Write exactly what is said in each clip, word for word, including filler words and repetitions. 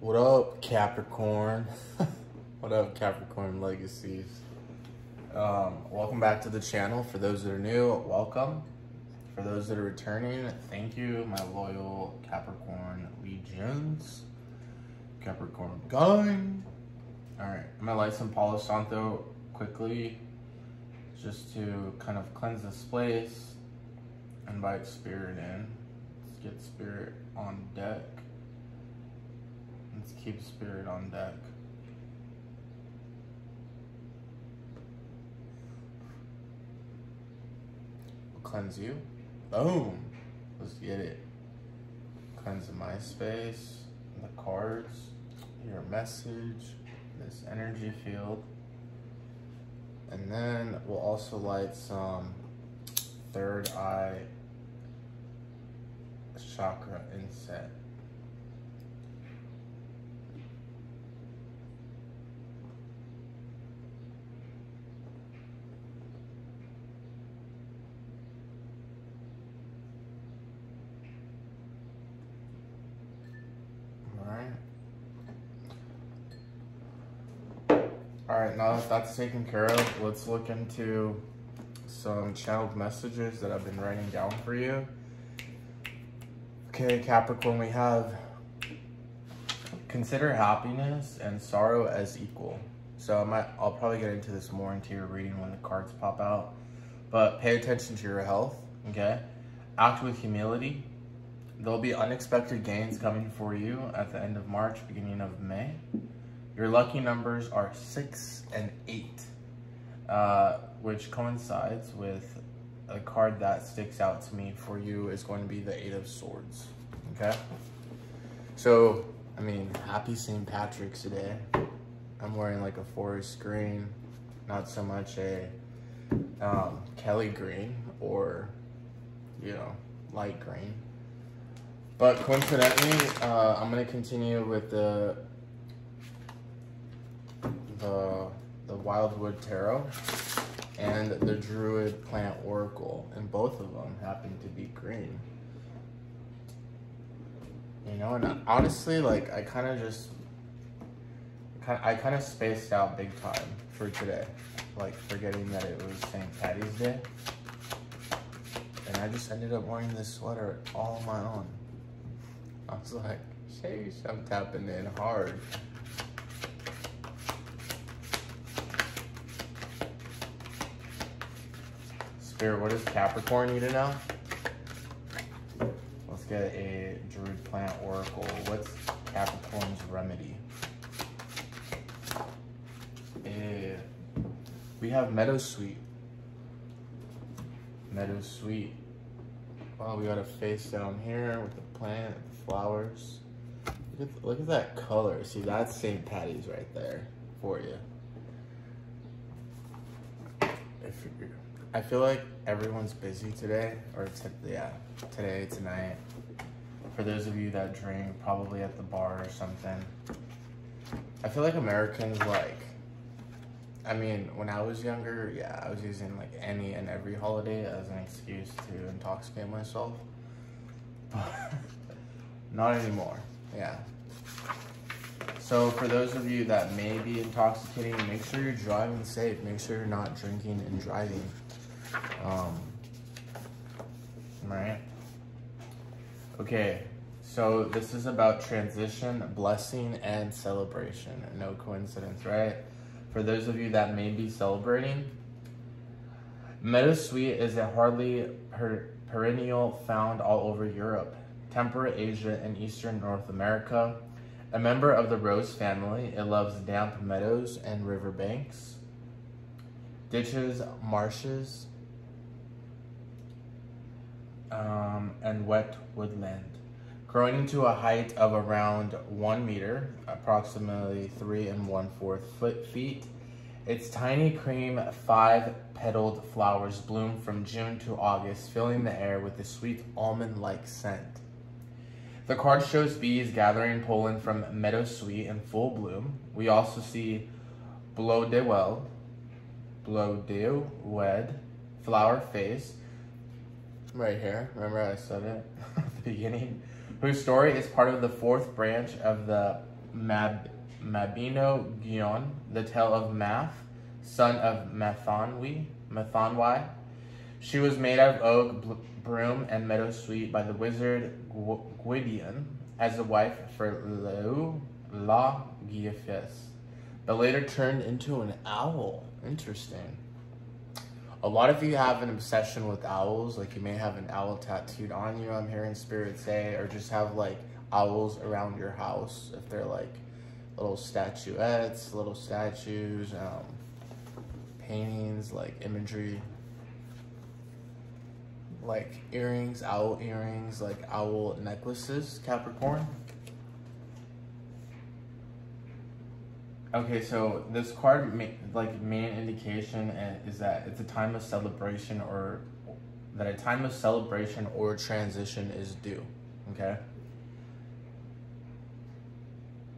What up, Capricorn? What up, Capricorn Legacies? Um, welcome back to the channel. For those that are new, welcome. For those that are returning, thank you, my loyal Capricorn legions. Capricorn going. Alright, I'm gonna light some Palo Santo quickly, just to kind of cleanse this place. Invite spirit in. Let's get spirit on deck. Let's keep spirit on deck. We'll cleanse you. Boom! Let's get it. Cleanse my space, the cards, your message, this energy field. And then we'll also light some third eye chakra incense. Alright, now that that's taken care of, let's look into some channeled messages that I've been writing down for you. Okay, Capricorn, we have consider happiness and sorrow as equal. So I might, I'll probably get into this more into your reading when the cards pop out. But pay attention to your health, okay? Act with humility. There'll be unexpected gains coming for you at the end of March, beginning of May. Your lucky numbers are six and eight, uh, which coincides with a card that sticks out to me for you is going to be the Eight of Swords, okay? So, I mean, happy Saint Patrick's today. I'm wearing like a forest green, not so much a um, Kelly green or, you know, light green. But coincidentally, uh, I'm gonna continue with the The, the Wildwood Tarot and the Druid Plant Oracle, and both of them happen to be green. You know, and honestly, like, I kind of just, I kind of spaced out big time for today, like forgetting that it was Saint Patty's Day, and I just ended up wearing this sweater all on my own. I was like, sheesh, I'm tapping in hard. Spirit, what does Capricorn need to know? Let's get a Druid Plant Oracle. What's Capricorn's remedy? Uh, we have Meadowsweet. Meadowsweet. Wow, we got a face down here with the plant, the flowers. Look at, look at that color. See, that's Saint Patty's right there for you. If you're... I feel like everyone's busy today, or t yeah, today, tonight. For those of you that drink, probably at the bar or something. I feel like Americans, like, I mean, when I was younger, yeah, I was using like any and every holiday as an excuse to intoxicate myself. But not anymore, yeah. So for those of you that may be intoxicating, make sure you're driving safe. Make sure you're not drinking and driving. Um, right? Okay, so this is about transition, blessing, and celebration. No coincidence, right? For those of you that may be celebrating, Meadowsweet is a hardly per perennial found all over Europe, temperate Asia, and eastern North America. A member of the rose family, it loves damp meadows and river banks, ditches, marshes, Um, and wet woodland, growing into a height of around one meter, approximately three and one fourth foot feet. Its tiny cream five-petaled flowers bloom from June to August, filling the air with a sweet almond-like scent. The card shows bees gathering pollen from Meadowsweet in full bloom. We also see Blodewel, Blodewed, flower face, right here, remember I said it at the beginning, whose story is part of the fourth branch of the Mab Mabinogion, the tale of Math, son of Mathonwy. Mathonwy. She was made of oak, broom, and meadowsweet by the wizard Gwydion as a wife for Leu, La Giefes, but later turned into an owl. Interesting. A lot of you have an obsession with owls, like you may have an owl tattooed on you, I'm hearing spirits say, or just have like owls around your house if they're like little statuettes, little statues, um, paintings, like imagery, like earrings, owl earrings, like owl necklaces, Capricorn. Okay, so this card, like main indication is that it's a time of celebration, or that a time of celebration or transition is due, okay?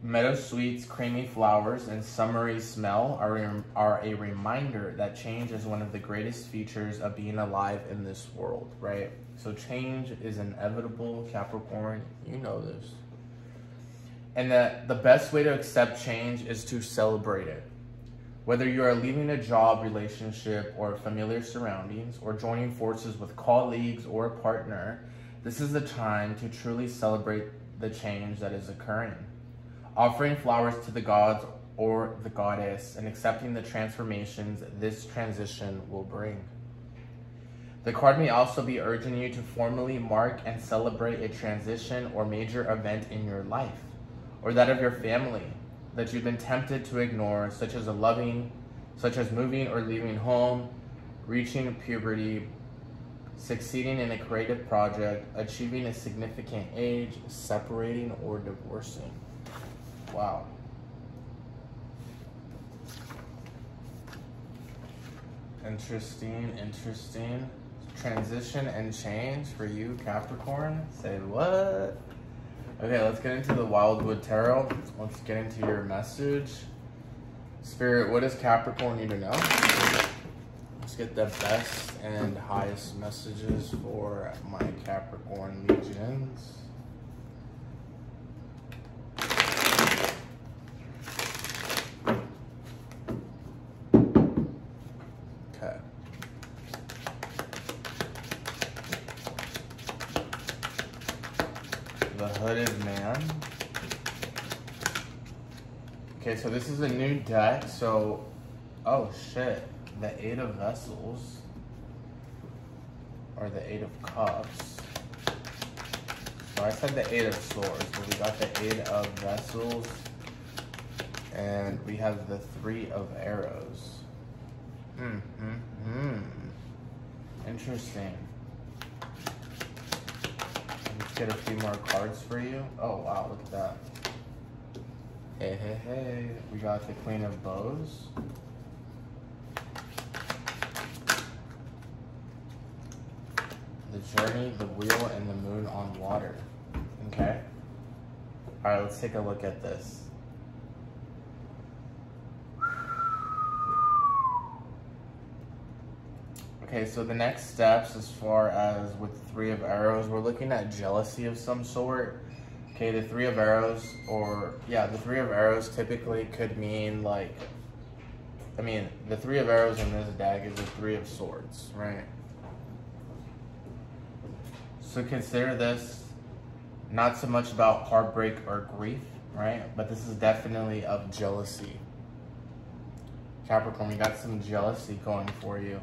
Meadowsweet's creamy flowers and summery smell are, are a reminder that change is one of the greatest features of being alive in this world, right? So change is inevitable, Capricorn, you know this. And that the best way to accept change is to celebrate it. Whether you are leaving a job, relationship, or familiar surroundings, or joining forces with colleagues or a partner, this is the time to truly celebrate the change that is occurring. Offering flowers to the gods or the goddess and accepting the transformations this transition will bring. The card may also be urging you to formally mark and celebrate a transition or major event in your life, or that of your family that you've been tempted to ignore, such as a loving, such as moving or leaving home, reaching puberty, succeeding in a creative project, achieving a significant age, separating or divorcing. Wow. Interesting, interesting. Transition and change for you, Capricorn. Say what? Okay, let's get into the Wildwood Tarot. Let's get into your message. Spirit, what does Capricorn need to know? Let's get the best and highest messages for my Capricorn legions. So this is a new deck, so, oh shit, the Eight of Vessels, or the Eight of Cups. So I said the Eight of Swords, but we got the Eight of Vessels, and we have the Three of Arrows. Hmm, hmm, hmm. Interesting. Let's get a few more cards for you. Oh wow, look at that. Hey, hey, hey, we got the Queen of Bows. The Journey, the Wheel, and the Moon on Water. Okay. All right, let's take a look at this. Okay, so the next steps as far as with Three of Arrows, we're looking at jealousy of some sort. Okay, the Three of Arrows, or, yeah, the Three of Arrows typically could mean, like, I mean, the Three of Arrows in this deck is the Three of Swords, right? So consider this not so much about heartbreak or grief, right? But this is definitely of jealousy. Capricorn, we got some jealousy going for you.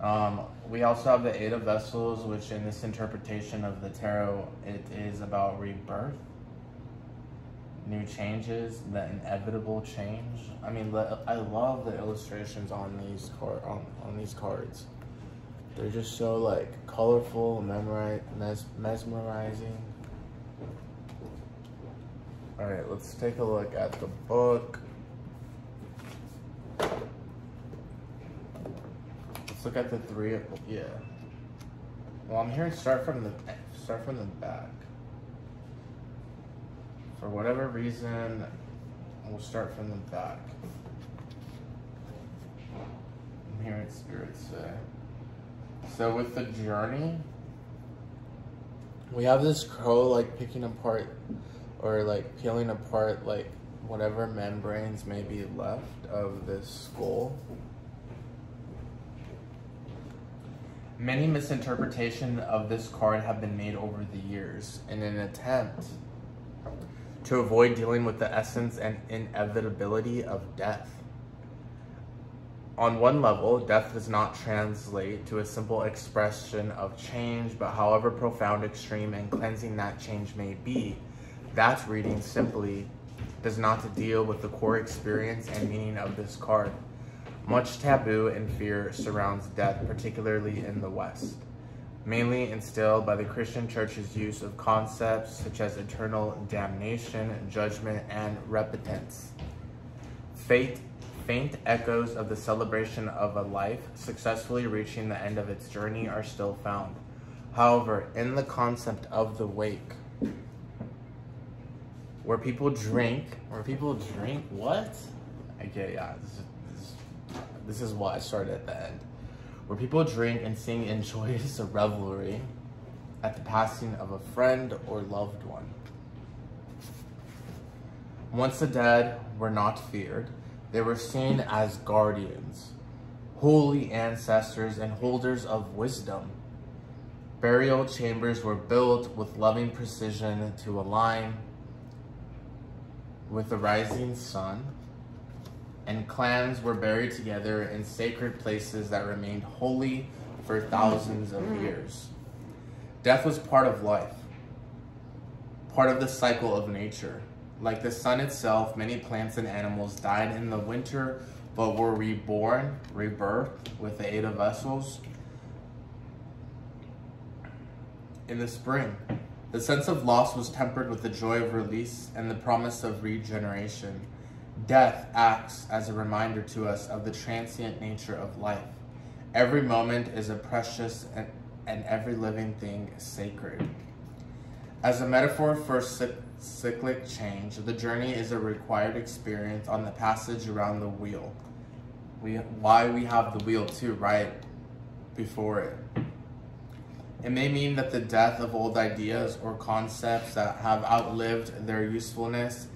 Um, we also have the Eight of Vessels, which in this interpretation of the tarot, it is about rebirth, new changes, the inevitable change. I mean, I love the illustrations on these card on, on these cards. They're just so like colorful, memori mes mesmerizing. All right, let's take a look at the book. Look at the three of, yeah. Well, I'm hearing start from the start from the back. For whatever reason, we'll start from the back. I'm hearing spirits say. So with the Journey, we have this crow like picking apart or like peeling apart like whatever membranes may be left of this skull. Many misinterpretations of this card have been made over the years in an attempt to avoid dealing with the essence and inevitability of death. On one level, death does not translate to a simple expression of change, but however profound, extreme, and cleansing that change may be, that reading simply does not deal with the core experience and meaning of this card. Much taboo and fear surrounds death, particularly in the West, mainly instilled by the Christian Church's use of concepts such as eternal damnation, judgment, and repentance. Fate, faint echoes of the celebration of a life successfully reaching the end of its journey are still found. However, in the concept of the wake, where people drink, where people drink what? Okay, yeah, this is, this is, this is what I started at the end. Where people drink and sing in joyous revelry at the passing of a friend or loved one. Once the dead were not feared, they were seen as guardians, holy ancestors, and holders of wisdom. Burial chambers were built with loving precision to align with the rising sun, and clans were buried together in sacred places that remained holy for thousands of years. Death was part of life, part of the cycle of nature. Like the sun itself, many plants and animals died in the winter, but were reborn, rebirthed with the aid of vessels in the spring. The sense of loss was tempered with the joy of release and the promise of regeneration. Death acts as a reminder to us of the transient nature of life. Every moment is a precious and, and every living thing is sacred. As a metaphor for cyclic change, the journey is a required experience on the passage around the wheel. We, why we have the wheel too, right before it. It may mean that the death of old ideas or concepts that have outlived their usefulness.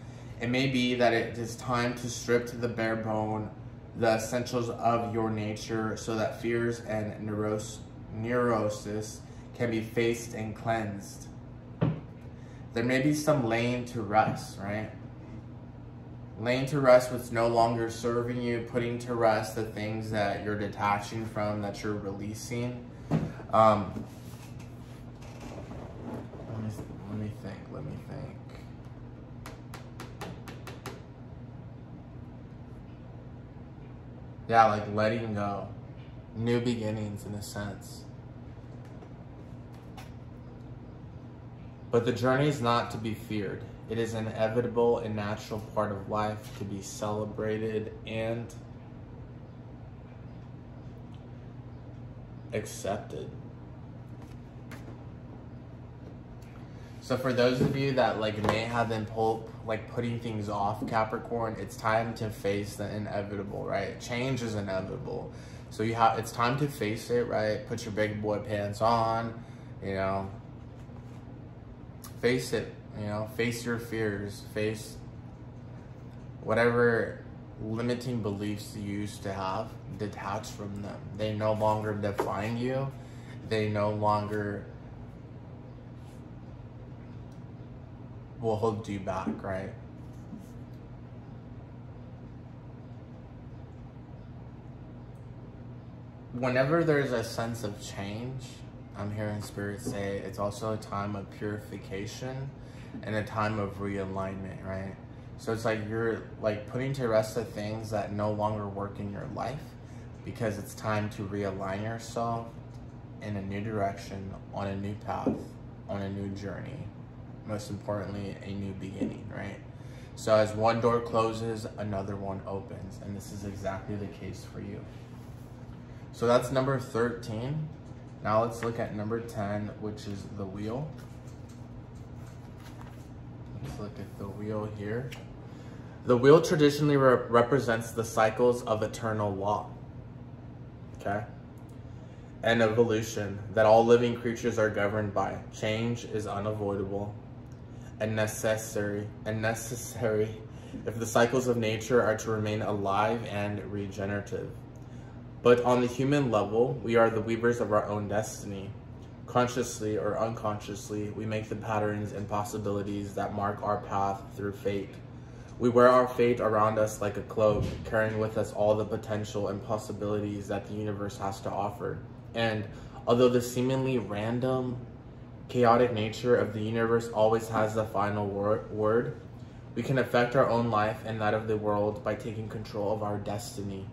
It may be that it is time to strip to the bare bone the essentials of your nature so that fears and neuros neurosis can be faced and cleansed. There may be some laying to rest, right? Laying to rest what's no longer serving you, putting to rest the things that you're detaching from, that you're releasing. Um, let me, let me think, let me think. Yeah, like letting go. New beginnings in a sense. But the journey is not to be feared. It is an inevitable and natural part of life to be celebrated and accepted. So for those of you that like may have been pull, like putting things off, Capricorn, it's time to face the inevitable, right? Change is inevitable, so you have it's time to face it, right? Put your big boy pants on, you know. Face it, you know. Face your fears. Face whatever limiting beliefs you used to have, detach from them. They no longer define you. They no longer will hold you back, right? Whenever there's a sense of change, I'm hearing Spirit say it's also a time of purification and a time of realignment, right? So it's like you're like putting to rest the things that no longer work in your life because it's time to realign yourself in a new direction, on a new path, on a new journey. Most importantly, a new beginning, right? So as one door closes, another one opens, and this is exactly the case for you. So that's number thirteen. Now let's look at number ten, which is the wheel. Let's look at the wheel here. The wheel traditionally re- represents the cycles of eternal law, okay? And evolution that all living creatures are governed by. Change is unavoidable, and necessary and necessary if the cycles of nature are to remain alive and regenerative. But on the human level, we are the weavers of our own destiny. Consciously or unconsciously, we make the patterns and possibilities that mark our path through fate. We wear our fate around us like a cloak, carrying with us all the potential and possibilities that the universe has to offer. And although the seemingly random, chaotic nature of the universe always has the final word, we can affect our own life and that of the world by taking control of our destiny.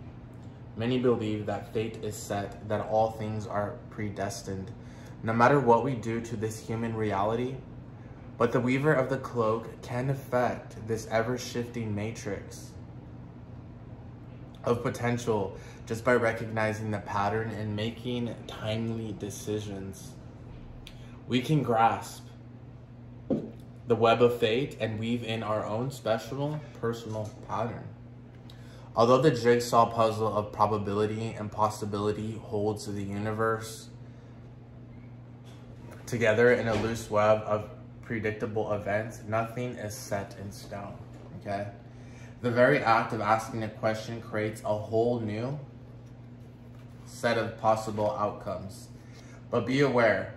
Many believe that fate is set, that all things are predestined, no matter what we do to this human reality. But the weaver of the cloak can affect this ever-shifting matrix of potential just by recognizing the pattern and making timely decisions. We can grasp the web of fate and weave in our own special personal pattern. Although the jigsaw puzzle of probability and possibility holds the universe together in a loose web of predictable events, nothing is set in stone, okay? The very act of asking a question creates a whole new set of possible outcomes. But be aware,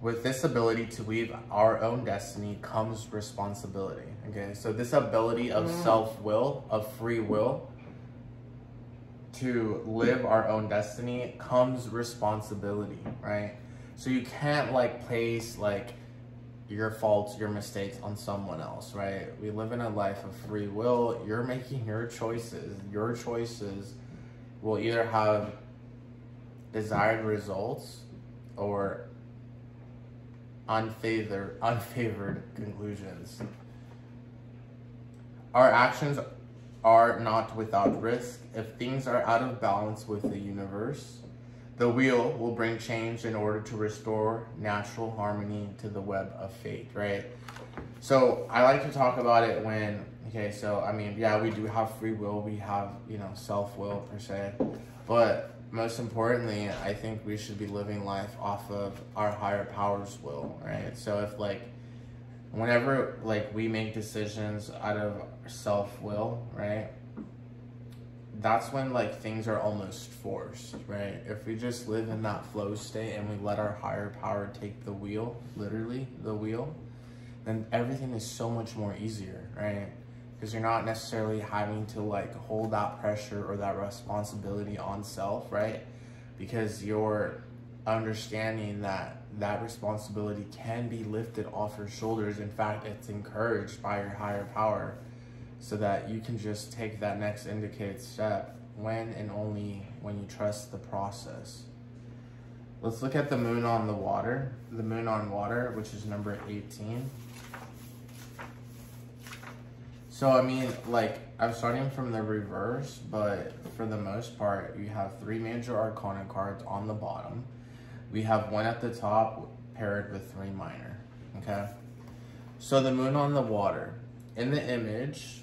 with this ability to weave our own destiny comes responsibility, okay? So this ability of self-will, of free will, to live our own destiny comes responsibility, right? So you can't like place like your faults, your mistakes on someone else, right? We live in a life of free will. You're making your choices. Your choices will either have desired results or unfavored, unfavored conclusions. Our actions are not without risk. If things are out of balance with the universe, the wheel will bring change in order to restore natural harmony to the web of fate, right? So I like to talk about it when, okay, so I mean, yeah, we do have free will. We have, you know, self-will per se. But most importantly, I think we should be living life off of our higher power's will, right? So if like, whenever like we make decisions out of self-will, right? That's when like things are almost forced, right? If we just live in that flow state and we let our higher power take the wheel, literally the wheel, then everything is so much more easier, right? Because you're not necessarily having to like hold that pressure or that responsibility on self, right? Because you're understanding that that responsibility can be lifted off your shoulders. In fact, it's encouraged by your higher power, so that you can just take that next indicated step when and only when you trust the process. Let's look at the moon on the water, the moon on water, which is number eighteen. So, I mean, like, I'm starting from the reverse, but for the most part, you have three major arcana cards on the bottom. We have one at the top paired with three minor, okay? So the moon on the water. In the image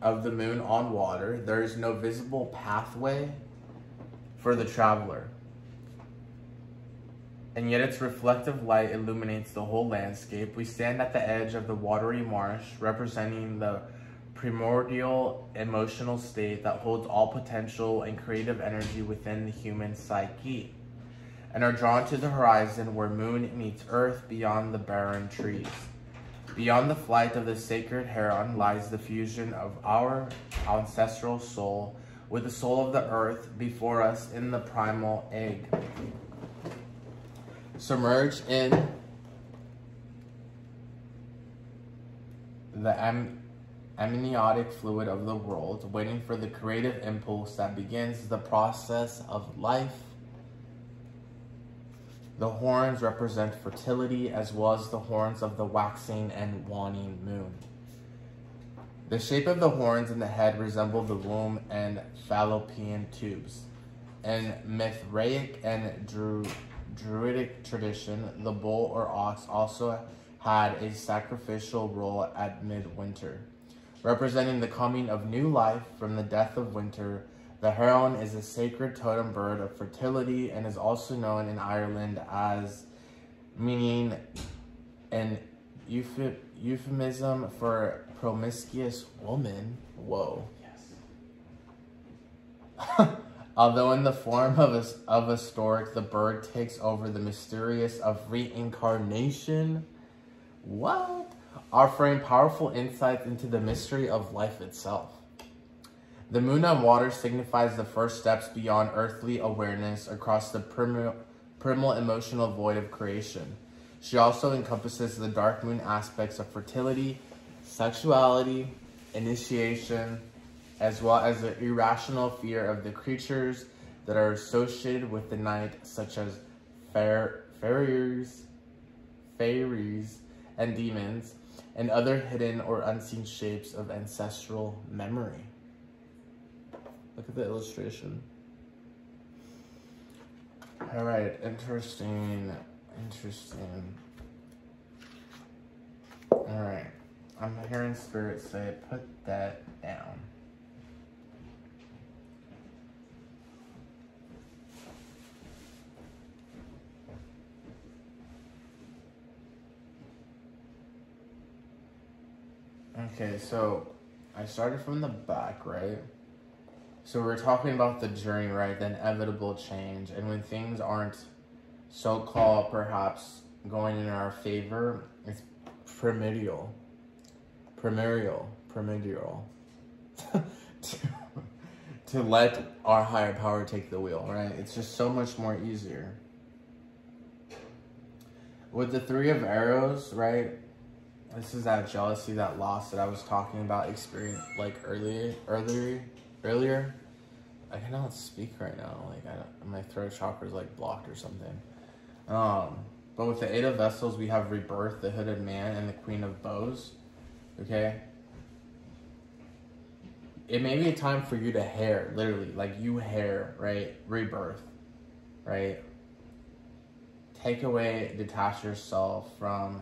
of the moon on water, there is no visible pathway for the traveler, and yet its reflective light illuminates the whole landscape. We stand at the edge of the watery marsh, representing the primordial emotional state that holds all potential and creative energy within the human psyche, and are drawn to the horizon where moon meets earth beyond the barren trees. Beyond the flight of the sacred heron lies the fusion of our ancestral soul with the soul of the earth before us in the primal egg. Submerged in the am amniotic fluid of the world, waiting for the creative impulse that begins the process of life. The horns represent fertility, as well as the horns of the waxing and waning moon. The shape of the horns in the head resemble the womb and fallopian tubes. In Mithraic and Dru Druidic tradition, the bull or ox also had a sacrificial role at midwinter, representing the coming of new life from the death of winter. The heron is a sacred totem bird of fertility and is also known in Ireland as meaning an euphemism for promiscuous woman. Whoa. Yes. Although in the form of a, of a stork, the bird takes over the mysterious of reincarnation. What? Offering powerful insights into the mystery of life itself. The moon on water signifies the first steps beyond earthly awareness across the primal, primal emotional void of creation. She also encompasses the dark moon aspects of fertility, sexuality, initiation, as well as the irrational fear of the creatures that are associated with the night, such as fair, fairies, fairies, and demons, and other hidden or unseen shapes of ancestral memory. Look at the illustration. All right, interesting, interesting. All right, I'm hearing spirit say, put that down. Okay, so I started from the back, right? So we're talking about the journey, right? The inevitable change. And when things aren't so-called perhaps going in our favor, it's primordial. Primordial. Primordial. to, to let our higher power take the wheel, right? It's just so much more easier. With the three of arrows, right? This is that jealousy, that loss that I was talking about experience like earlier, earlier, earlier. I cannot speak right now. Like I don't, my throat chakra is like blocked or something. Um, but with the Eight of Vessels, we have rebirth, the Hooded Man, and the Queen of Bows. Okay. It may be a time for you to hair, literally, like you hair, right? Rebirth, right? Take away, detach yourself from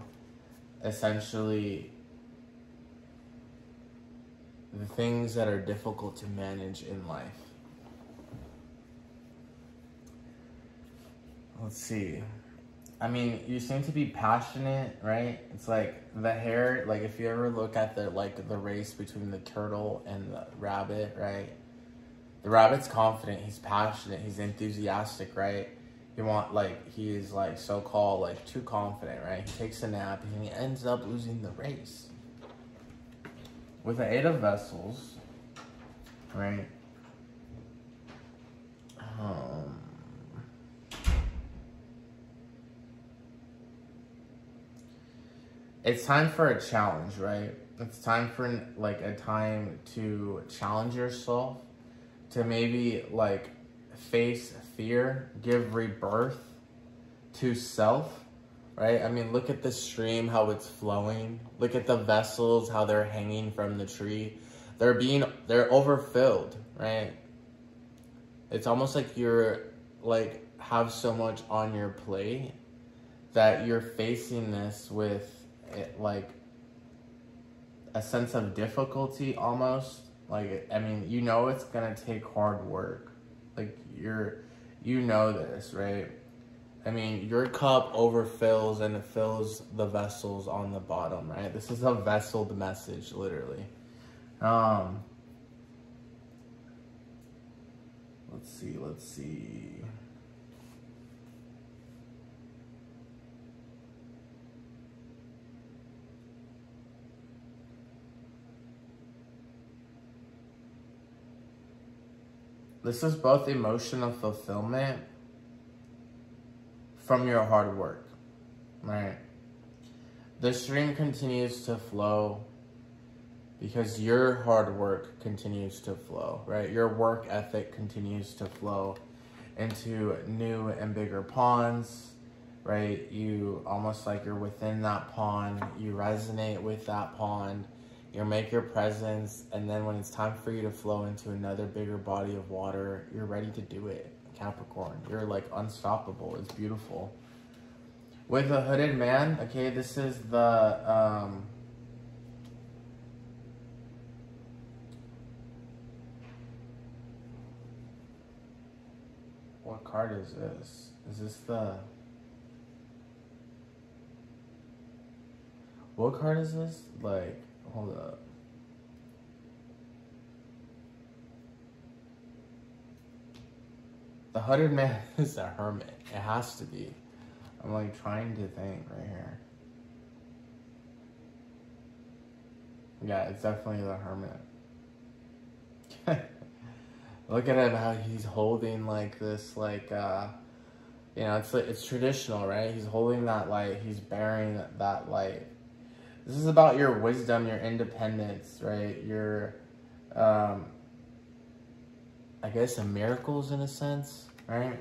essentially the things that are difficult to manage in life. Let's see. I mean, you seem to be passionate, right? It's like the hare, like if you ever look at the like the race between the turtle and the rabbit, right? The rabbit's confident, he's passionate, he's enthusiastic, right? You want, like, he is, like, so-called, like, too confident, right? He takes a nap, and he ends up losing the race. With the Eight of Vessels, right? Um, it's time for a challenge, right? It's time for, like, a time to challenge yourself, to maybe, like, face fear, give rebirth to self, right? I mean, look at the stream, how it's flowing. Look at the vessels, how they're hanging from the tree. They're being, they're overfilled, right? It's almost like you're, like, have so much on your plate that you're facing this with, it, like, a sense of difficulty almost. Like, I mean, you know it's gonna take hard work. Like, you're, you know this, right? I mean, your cup overfills and it fills the vessels on the bottom, right? This is a vesseled message, literally. Um, let's see, let's see. This is both emotional fulfillment from your hard work, right? The stream continues to flow because your hard work continues to flow, right? Your work ethic continues to flow into new and bigger ponds, right? You almost like you're within that pond, you resonate with that pond. You make your presence, and then when it's time for you to flow into another bigger body of water, you're ready to do it, Capricorn. You're like unstoppable. It's beautiful. With the Hooded Man, okay, this is the, um, what card is this? Is this the, What card is this? Like, hold up. The Hooded Man is a hermit. It has to be. I'm like trying to think right here. Yeah, it's definitely the hermit. Look at him, how he's holding like this, like, uh, you know, it's, it's traditional, right? He's holding that light. He's bearing that, that light. This is about your wisdom, your independence, right? Your, um, I guess, the miracles in a sense, right?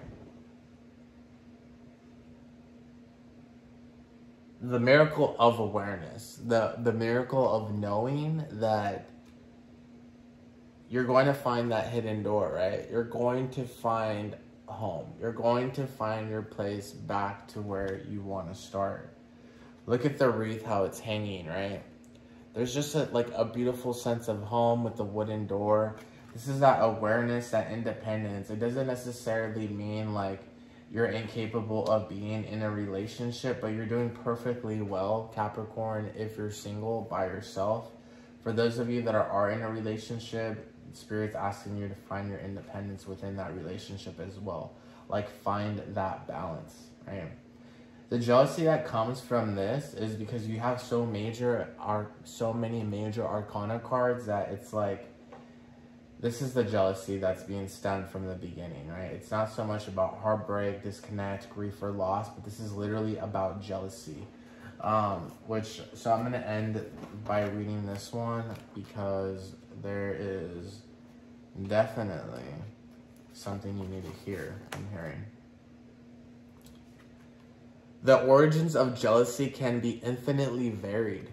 The miracle of awareness, the, the miracle of knowing that you're going to find that hidden door, right? You're going to find home. You're going to find your place back to where you want to start. Look at the wreath, how it's hanging, right? There's just a, like a beautiful sense of home with the wooden door. This is that awareness, that independence. It doesn't necessarily mean like you're incapable of being in a relationship, but you're doing perfectly well, Capricorn, if you're single by yourself. For those of you that are, are in a relationship, Spirit's asking you to find your independence within that relationship as well. Like, find that balance, right? The jealousy that comes from this is because you have so major, are so many major arcana cards that it's like, this is the jealousy that's being stemmed from the beginning, right? It's not so much about heartbreak, disconnect, grief, or loss, but this is literally about jealousy. Um, which, so I'm gonna end by reading this one because there is definitely something you need to hear, I'm hearing. The origins of jealousy can be infinitely varied,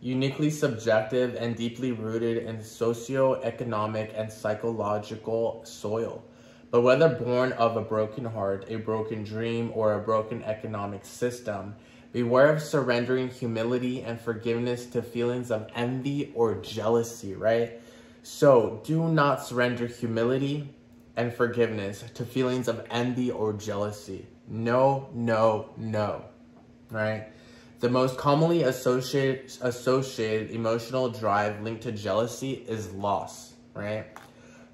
uniquely subjective and deeply rooted in socio-economic and psychological soil. But whether born of a broken heart, a broken dream, or a broken economic system, beware of surrendering humility and forgiveness to feelings of envy or jealousy, right? So do not surrender humility and forgiveness to feelings of envy or jealousy. No, no, no, right? The most commonly associated, associated emotional drive linked to jealousy is loss, right?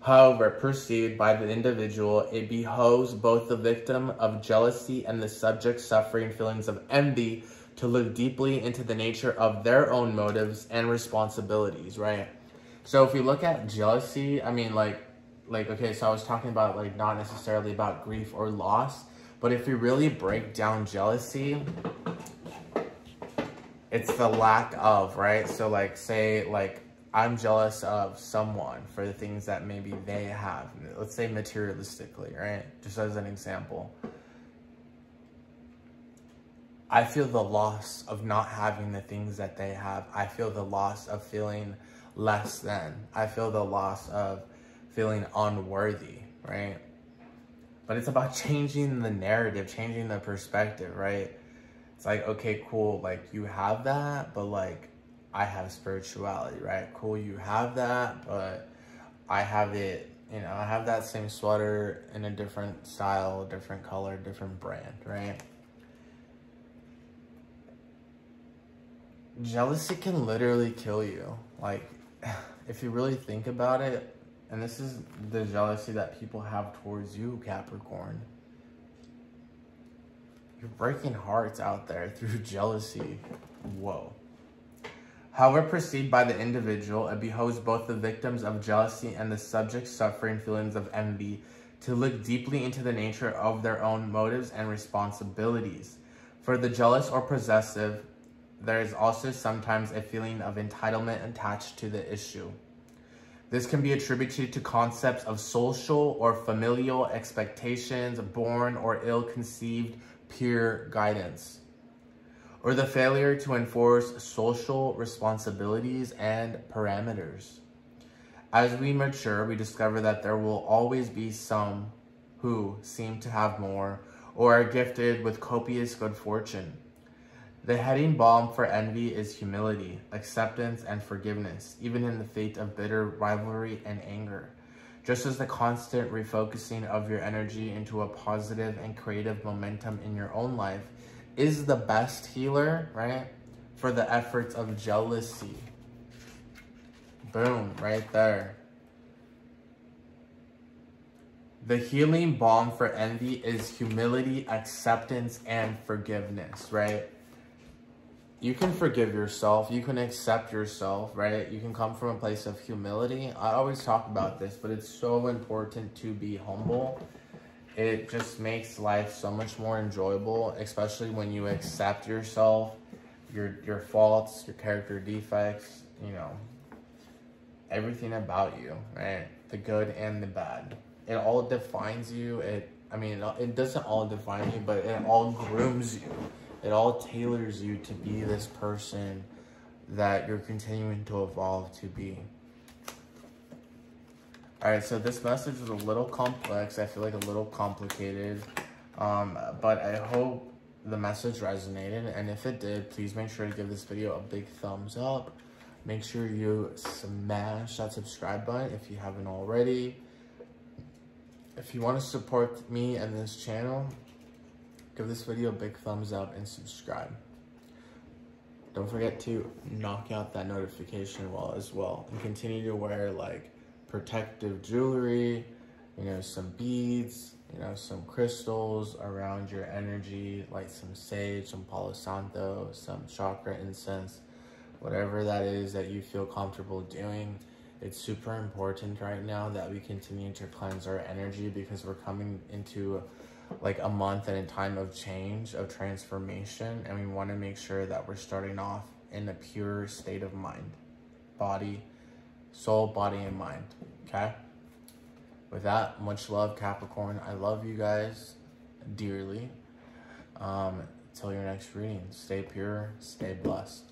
However, perceived by the individual, it behoves both the victim of jealousy and the subject suffering feelings of envy to look deeply into the nature of their own motives and responsibilities, right? So if we look at jealousy, I mean, like, like okay, so I was talking about, like, not necessarily about grief or loss, but if we really break down jealousy, it's the lack of, right? So like, say like, I'm jealous of someone for the things that maybe they have. Let's say materialistically, right? Just as an example. I feel the loss of not having the things that they have. I feel the loss of feeling less than. I feel the loss of feeling unworthy, right? But it's about changing the narrative, changing the perspective, right? It's like, okay, cool, like you have that, but like I have spirituality, right? Cool, you have that, but I have it, you know, I have that same sweater in a different style, different color, different brand, right? Jealousy can literally kill you. Like, if you really think about it, and this is the jealousy that people have towards you, Capricorn. You're breaking hearts out there through jealousy. Whoa. However perceived by the individual, it behoves both the victims of jealousy and the subjects suffering feelings of envy to look deeply into the nature of their own motives and responsibilities. For the jealous or possessive, there is also sometimes a feeling of entitlement attached to the issue. This can be attributed to concepts of social or familial expectations, born or ill-conceived peer guidance, or the failure to enforce social responsibilities and parameters. As we mature, we discover that there will always be some who seem to have more or are gifted with copious good fortune. The heading balm for envy is humility, acceptance, and forgiveness, even in the fate of bitter rivalry and anger. Just as the constant refocusing of your energy into a positive and creative momentum in your own life is the best healer, right? for the efforts of jealousy. Boom, right there. The healing balm for envy is humility, acceptance, and forgiveness, right? You can forgive yourself. You can accept yourself, right? You can come from a place of humility. I always talk about this, but it's so important to be humble. It just makes life so much more enjoyable, especially when you accept yourself, your, your faults, your character defects, you know, everything about you, right? The good and the bad. It all defines you. It, I mean, it doesn't all define you, but it all grooms you. It all tailors you to be this person that you're continuing to evolve to be. All right, so this message was a little complex. I feel like a little complicated, um, but I hope the message resonated. And if it did, please make sure to give this video a big thumbs up. Make sure you smash that subscribe button if you haven't already. If you want to support me and this channel, give this video a big thumbs up and subscribe. Don't forget to knock out that notification bell as well. And continue to wear like protective jewelry, you know, some beads, you know, some crystals around your energy, like some sage, some Palo Santo, some chakra incense, whatever that is that you feel comfortable doing. It's super important right now that we continue to cleanse our energy because we're coming into like a month and a time of change, of transformation, and we want to make sure that we're starting off in a pure state of mind, body, soul, body, and mind, okay? With that, much love, Capricorn. I love you guys dearly. Um, till your next reading, stay pure, stay blessed.